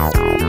No.